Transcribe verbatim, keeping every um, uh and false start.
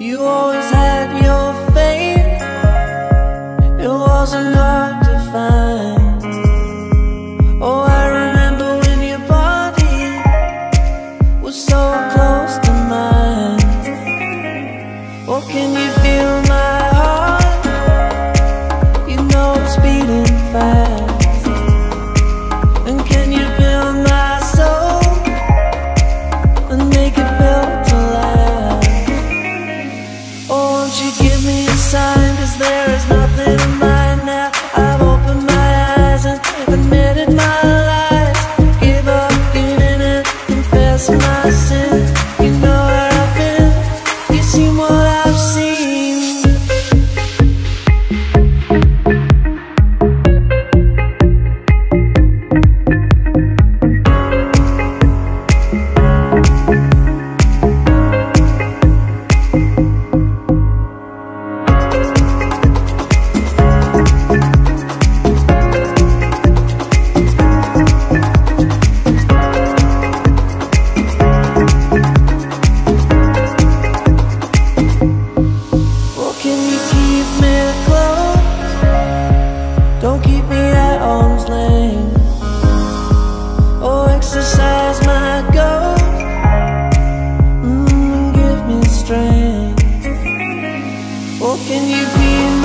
You always had your fate, it wasn't hard to find. Oh, I remember when your body was so close to mine. Oh, can you feel my heart? You know it's beating fast. And can you build my soul and make it built? You give me a sign, 'cause there is nothing in mine now. I've opened my eyes and admitted my lies. Give up getting it, confess my sin. You know where I've been, you see what I've seen. Exercise my ghost, mm, give me strength. Oh, can you be